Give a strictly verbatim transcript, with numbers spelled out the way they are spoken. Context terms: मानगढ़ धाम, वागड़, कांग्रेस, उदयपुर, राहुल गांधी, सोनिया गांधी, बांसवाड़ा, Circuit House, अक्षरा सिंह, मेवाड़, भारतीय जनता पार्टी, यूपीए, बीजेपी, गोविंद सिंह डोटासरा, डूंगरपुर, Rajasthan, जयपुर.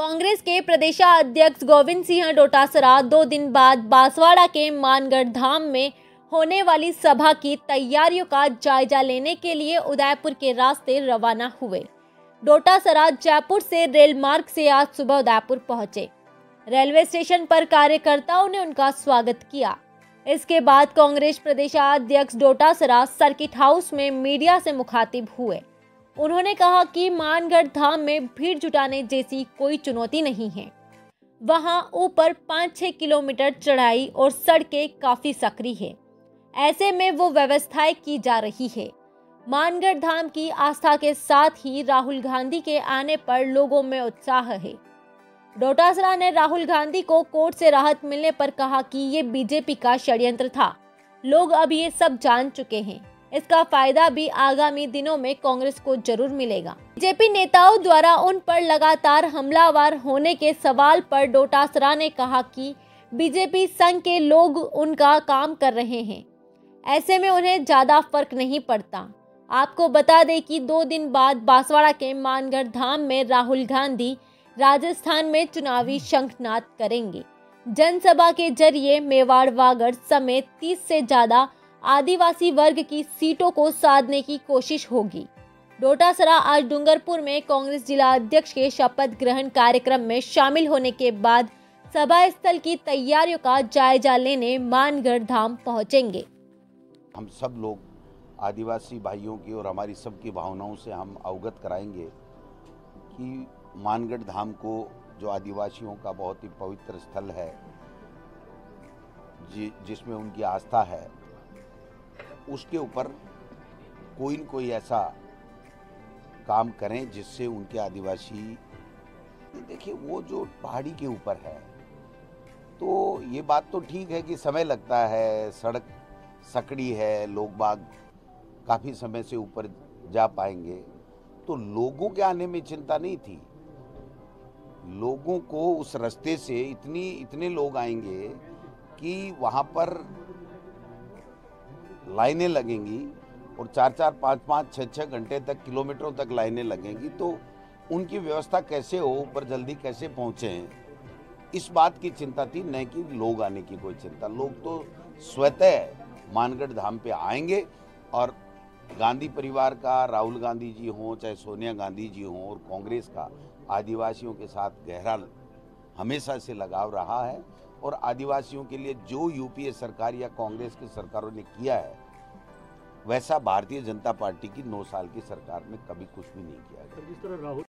कांग्रेस के प्रदेशाध्यक्ष गोविंद सिंह डोटासरा दो दिन बाद बांसवाड़ा के मानगढ़ धाम में होने वाली सभा की तैयारियों का जायजा लेने के लिए उदयपुर के रास्ते रवाना हुए। डोटासरा जयपुर से रेल मार्ग से आज सुबह उदयपुर पहुंचे। रेलवे स्टेशन पर कार्यकर्ताओं ने उनका स्वागत किया। इसके बाद कांग्रेस प्रदेशाध्यक्ष डोटासरा सर्किट हाउस में मीडिया से मुखातिब हुए। उन्होंने कहा कि मानगढ़ धाम में भीड़ जुटाने जैसी कोई चुनौती नहीं है। वहां ऊपर पाँच छः किलोमीटर चढ़ाई और सड़कें काफ़ी संकरी है, ऐसे में वो व्यवस्थाएं की जा रही है। मानगढ़ धाम की आस्था के साथ ही राहुल गांधी के आने पर लोगों में उत्साह है। डोटासरा ने राहुल गांधी को कोर्ट से राहत मिलने पर कहा कि ये बीजेपी का षड्यंत्र था, लोग अब ये सब जान चुके हैं। इसका फायदा भी आगामी दिनों में कांग्रेस को जरूर मिलेगा। बीजेपी नेताओं द्वारा उन पर लगातार हमलावर होने के सवाल पर डोटासरा ने कहा कि बीजेपी संघ के लोग उनका काम कर रहे हैं, ऐसे में उन्हें ज्यादा फर्क नहीं पड़ता। आपको बता दें कि दो दिन बाद बांसवाड़ा के मानगढ़ धाम में राहुल गांधी राजस्थान में चुनावी शंखनाद करेंगे। जनसभा के जरिए मेवाड़ वागड़ समेत तीस से ज्यादा आदिवासी वर्ग की सीटों को साधने की कोशिश होगी। डोटासरा आज डूंगरपुर में कांग्रेस जिला अध्यक्ष के शपथ ग्रहण कार्यक्रम में शामिल होने के बाद सभा स्थल की तैयारियों का जायजा लेने मानगढ़ धाम पहुंचेंगे। हम सब लोग आदिवासी भाइयों की और हमारी सबकी भावनाओं से हम अवगत कराएंगे कि मानगढ़ धाम को, जो आदिवासियों का बहुत ही पवित्र स्थल है, जि, जिसमें उनकी आस्था है, उसके ऊपर कोई न कोई ऐसा काम करें जिससे उनके आदिवासी, देखिए वो जो पहाड़ी के ऊपर है, तो ये बात तो ठीक है कि समय लगता है, सड़क सकड़ी है, लोग बाग काफ़ी समय से ऊपर जा पाएंगे, तो लोगों के आने में चिंता नहीं थी। लोगों को उस रास्ते से इतनी इतने लोग आएंगे कि वहाँ पर लाइनें लगेंगी और चार चार पाँच पाँच छः छः घंटे तक, किलोमीटरों तक लाइनें लगेंगी। तो उनकी व्यवस्था कैसे हो, ऊपर जल्दी कैसे पहुँचें, इस बात की चिंता थी, न कि लोग आने की कोई चिंता। लोग तो स्वतः मानगढ़ धाम पे आएंगे और गांधी परिवार का, राहुल गांधी जी हों चाहे सोनिया गांधी जी हों, और कांग्रेस का आदिवासियों के साथ गहरा हमेशा से लगाव रहा है। और आदिवासियों के लिए जो यूपीए सरकार या कांग्रेस की सरकारों ने किया है, वैसा भारतीय जनता पार्टी की नौ साल की सरकार में कभी कुछ भी नहीं किया गया।